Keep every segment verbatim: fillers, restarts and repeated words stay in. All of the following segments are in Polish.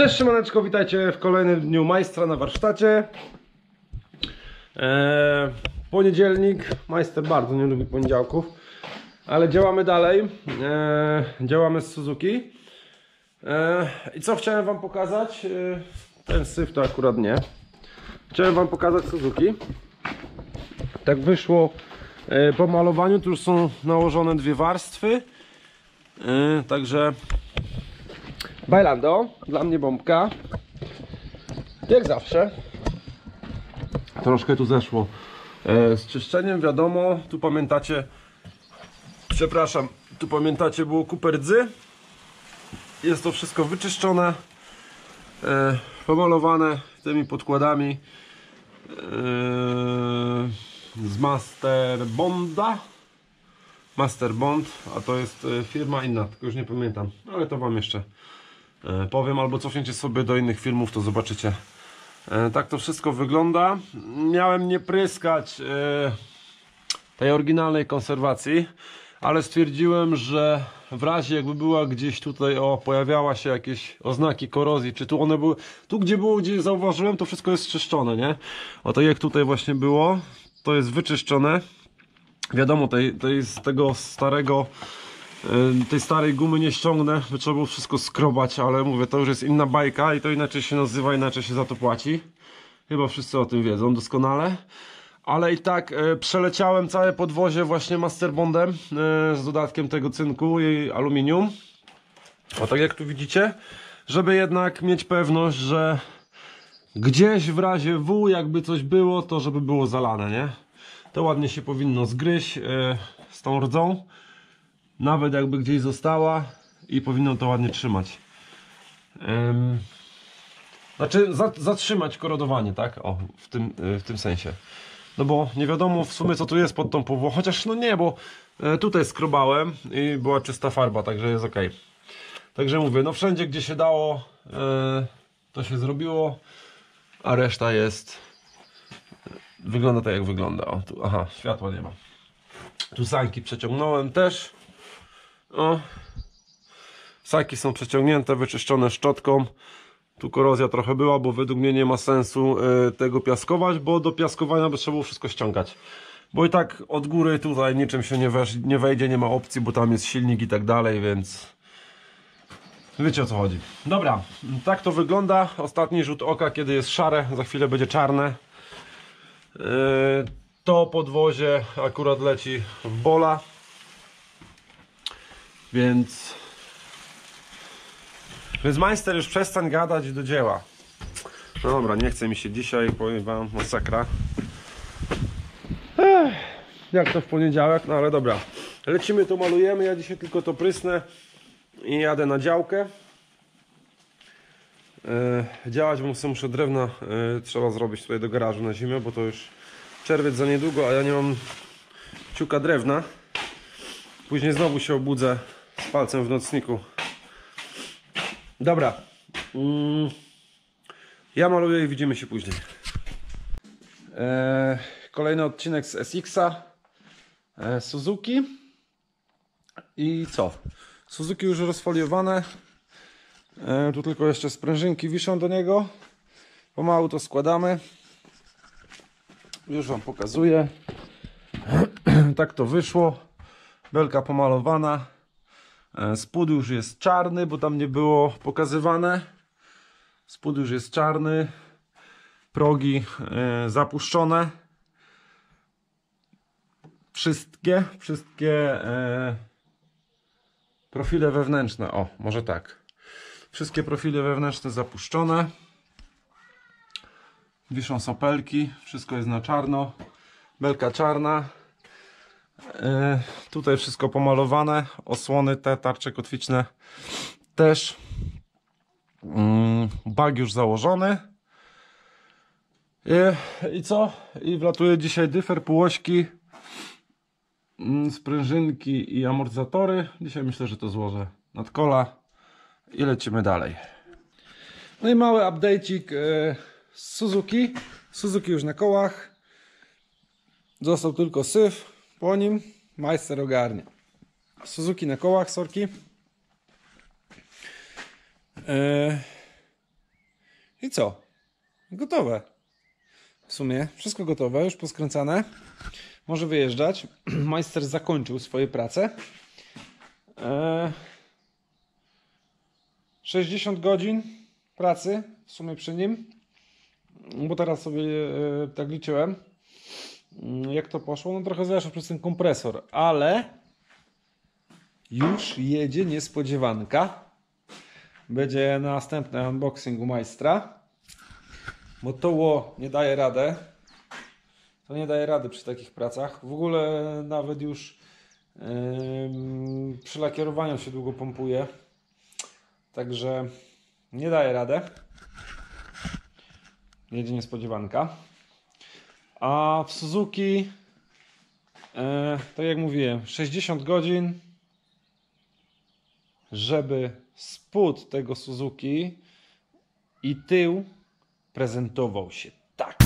Cześć Szymaneczko, witajcie w kolejnym dniu majstra na warsztacie. eee, Poniedzielnik, majster bardzo nie lubi poniedziałków. Ale działamy dalej, eee, działamy z Suzuki. eee, I co chciałem wam pokazać? eee, Ten syf to akurat nie. Chciałem wam pokazać Suzuki. Tak wyszło eee, po malowaniu, tu już są nałożone dwie warstwy. eee, Także Bajlando, dla mnie bombka. Jak zawsze. Troszkę tu zeszło e, z czyszczeniem, wiadomo. Tu pamiętacie, przepraszam, tu pamiętacie było kupę rdzy. Jest to wszystko wyczyszczone, e, pomalowane tymi podkładami e, z Master Bonda. Master Bond, a to jest firma inna, tylko już nie pamiętam, ale to wam jeszcze powiem, albo cofniecie sobie do innych filmów, to zobaczycie. Tak to wszystko wygląda. Miałem nie pryskać tej oryginalnej konserwacji, ale stwierdziłem, że w razie jakby była gdzieś tutaj, o, pojawiała się jakieś oznaki korozji, czy tu one były, tu gdzie było, gdzie zauważyłem, to wszystko jest czyszczone, nie? O, to jak tutaj właśnie było, to jest wyczyszczone. Wiadomo, tej, tej z tego starego, tej starej gumy nie ściągnę, by trzeba było wszystko skrobać, ale mówię, to już jest inna bajka i to inaczej się nazywa, inaczej się za to płaci. Chyba wszyscy o tym wiedzą doskonale. Ale i tak e, przeleciałem całe podwozie właśnie Master Bondem e, z dodatkiem tego cynku i aluminium. A tak jak tu widzicie, żeby jednak mieć pewność, że gdzieś w razie W jakby coś było, to żeby było zalane, nie? To ładnie się powinno zgryźć yy, z tą rdzą, nawet jakby gdzieś została, i powinno to ładnie trzymać. Yy, znaczy za, zatrzymać korodowanie, tak? O, w tym, yy, w tym sensie. No bo nie wiadomo w sumie co tu jest pod tą powłoką, chociaż no nie, bo yy, tutaj skrobałem i była czysta farba, także jest ok. Także mówię, no wszędzie gdzie się dało, yy, to się zrobiło, a reszta jest... Wygląda tak jak wygląda. O, tu, aha, światła nie ma. Tu sanki przeciągnąłem też. O. Sanki są przeciągnięte, wyczyszczone szczotką. Tu korozja trochę była, bo według mnie nie ma sensu y, tego piaskować, bo do piaskowania by trzeba było wszystko ściągać. Bo i tak od góry tutaj niczym się nie, weż, nie wejdzie, nie ma opcji, bo tam jest silnik i tak dalej, więc... Wiecie o co chodzi. Dobra, tak to wygląda. Ostatni rzut oka, kiedy jest szare, za chwilę będzie czarne. To podwozie akurat leci w Bolla, więc więc majster już przestań gadać do dzieła. No dobra, nie chce mi się dzisiaj, powiem wam, masakra. Ech, jak to w poniedziałek, no ale dobra, lecimy, to malujemy, ja dzisiaj tylko to prysnę i jadę na działkę. Yy, działać, bo muszę drewna yy, trzeba zrobić tutaj do garażu na zimę, bo to już czerwiec za niedługo, a ja nie mam ciuka drewna. Później znowu się obudzę z palcem w nocniku. Dobra, yy, ja maluję i widzimy się później. Yy, kolejny odcinek z S X a yy, Suzuki. I co? Suzuki już rozfoliowane. Tu tylko jeszcze sprężynki wiszą do niego. Pomału to składamy. Już wam pokazuję. Tak to wyszło. Belka pomalowana. Spód już jest czarny, bo tam nie było pokazywane. Spód już jest czarny. Progi zapuszczone. Wszystkie, wszystkie profile wewnętrzne. O, może tak. Wszystkie profile wewnętrzne zapuszczone. Wiszą sopelki, wszystko jest na czarno. Belka czarna. Yy, tutaj wszystko pomalowane. Osłony te, tarcze kotwiczne też. Yy, bag już założony. Yy, I co? I wlatuje dzisiaj dyfer, półośki, yy, sprężynki i amortyzatory. Dzisiaj myślę, że to złożę nad kola. I lecimy dalej. No i mały update'ik z Suzuki. Suzuki już na kołach. Został tylko syf. Po nim majster ogarnie. Suzuki na kołach, sorki. I co? Gotowe. W sumie wszystko gotowe, już poskręcane. Może wyjeżdżać. Majster zakończył swoje prace. sześćdziesiąt godzin pracy w sumie przy nim. Bo teraz sobie tak liczyłem. Jak to poszło? No trochę zeszło przez ten kompresor, ale już jedzie niespodziewanka. Będzie następny unboxing u majstra. Bo to nie daje radę. To nie daje rady przy takich pracach. W ogóle nawet już yy, przy lakierowaniu się długo pompuje. Także nie daje radę. Jedzie niespodziewanka. A w Suzuki, yy, tak jak mówiłem, sześćdziesiąt godzin, żeby spód tego Suzuki i tył prezentował się tak.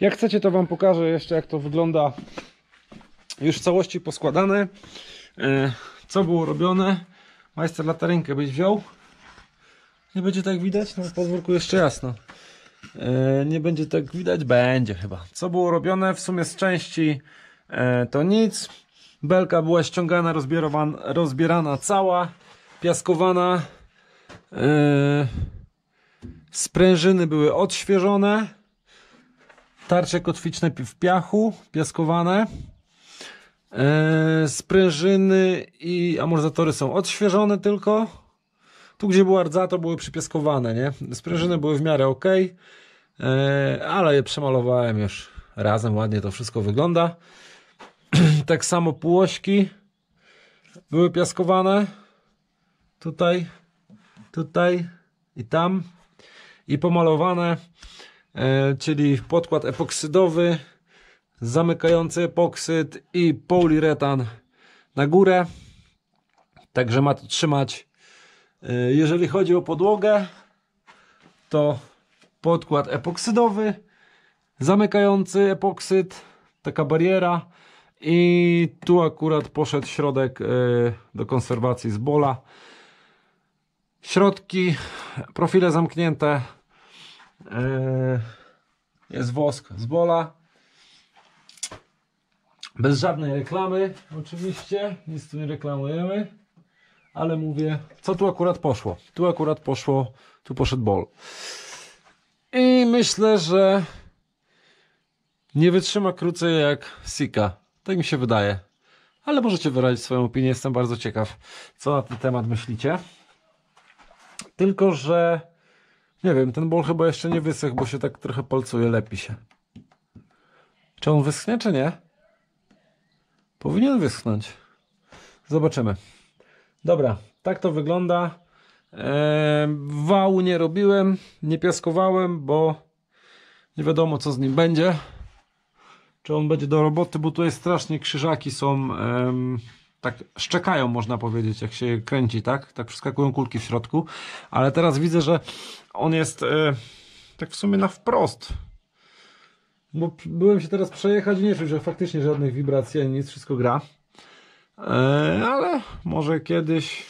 Jak chcecie, to wam pokażę jeszcze, jak to wygląda już w całości poskładane, co było robione. Majster latarynkę byś wziął, nie będzie tak widać, no w podwórku jeszcze jasno, nie będzie tak widać, będzie chyba, co było robione. W sumie z części to nic, belka była ściągana, rozbierana cała, piaskowana, sprężyny były odświeżone, tarcze kotwiczne w piachu, piaskowane, eee, sprężyny i amortyzatory są odświeżone tylko. Tu gdzie była rdza, to były przypiaskowane, nie? Sprężyny były w miarę ok, eee, ale je przemalowałem już razem, ładnie to wszystko wygląda. Tak samo półośki były piaskowane, tutaj, tutaj i tam, i pomalowane. Czyli podkład epoksydowy, zamykający epoksyd i poliuretan na górę. Także ma to trzymać. Jeżeli chodzi o podłogę, to podkład epoksydowy, zamykający epoksyd, taka bariera. I tu akurat poszedł środek do konserwacji z Bolla. Środki, profile zamknięte. Jest wosk z Bolla. Bez żadnej reklamy, oczywiście, nic tu nie reklamujemy, ale mówię, co tu akurat poszło. Tu akurat poszło, tu poszedł Boll. I myślę, że nie wytrzyma krócej jak Sika. Tak mi się wydaje. Ale możecie wyrazić swoją opinię, jestem bardzo ciekaw, co na ten temat myślicie. Tylko że nie wiem, ten Boll chyba jeszcze nie wysechł, bo się tak trochę palcuje, lepi się. Czy on wyschnie, czy nie? Powinien wyschnąć. Zobaczymy. Dobra, tak to wygląda. Eee, wału nie robiłem, nie piaskowałem, bo nie wiadomo, co z nim będzie. Czy on będzie do roboty, bo tutaj strasznie krzyżaki są, em, tak szczekają, można powiedzieć, jak się kręci, tak? Tak przeskakują kulki w środku, ale teraz widzę, że on jest e, tak w sumie na wprost. Bo byłem się teraz przejechać i nie czuć, że faktycznie żadnych wibracji ani nic, wszystko gra. E, ale może kiedyś,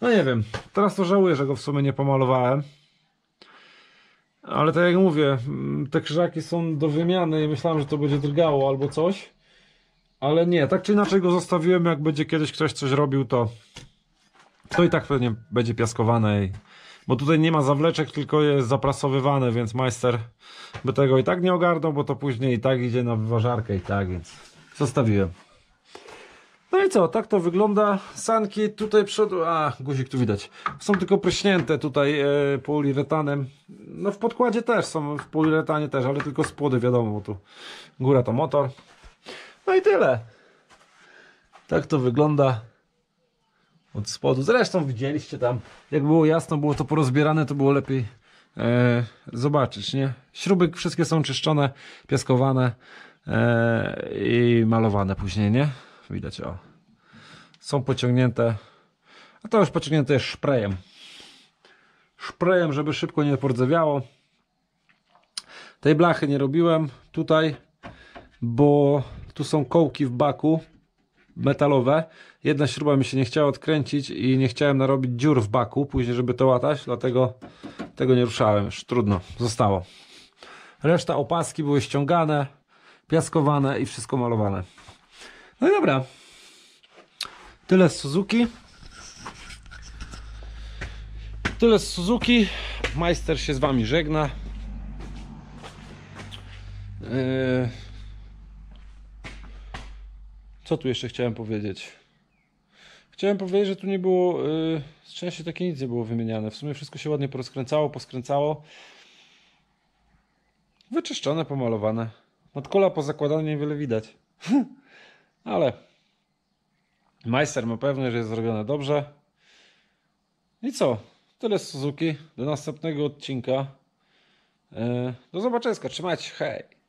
no nie wiem, teraz to żałuję, że go w sumie nie pomalowałem. Ale tak jak mówię, te krzyżaki są do wymiany i myślałem, że to będzie drgało albo coś. Ale nie, tak czy inaczej go zostawiłem, jak będzie kiedyś ktoś coś robił, to to i tak pewnie będzie piaskowane. I... Bo tutaj nie ma zawleczek, tylko jest zaprasowywane, więc majster by tego i tak nie ogarnął, bo to później i tak idzie na wyważarkę i tak, więc zostawiłem. No i co, tak to wygląda. Sanki tutaj przodu, a guzik tu widać, są tylko pryśnięte tutaj e, poliuretanem. No w podkładzie też są, w poliuretanie też, ale tylko spody, wiadomo, bo tu góra to motor. No i tyle. Tak to wygląda od spodu. Zresztą widzieliście tam, jak było jasno, było to porozbierane, to było lepiej e, zobaczyć, nie? Śruby wszystkie są czyszczone, piaskowane e, i malowane później, nie? Widać, o. Są pociągnięte, a to już pociągnięte jest szprejem. Szprejem, żeby szybko nie pordzewiało. Tej blachy nie robiłem tutaj, bo tu są kołki w baku metalowe. Jedna śruba mi się nie chciała odkręcić i nie chciałem narobić dziur w baku później, żeby to łatać, dlatego tego nie ruszałem już. Trudno, zostało. Reszta opaski były ściągane, piaskowane i wszystko malowane. No dobra, tyle z Suzuki, tyle z Suzuki, majster się z wami żegna, co tu jeszcze chciałem powiedzieć, chciałem powiedzieć, że tu nie było, z części takie nic nie było wymieniane, w sumie wszystko się ładnie porozkręcało, poskręcało, wyczyszczone, pomalowane, nadkola pozakładane niewiele widać. Ale majster ma pewność, że jest zrobione dobrze. I co? Tyle z Suzuki. Do następnego odcinka. Do zobaczenia. Trzymajcie się. Hej!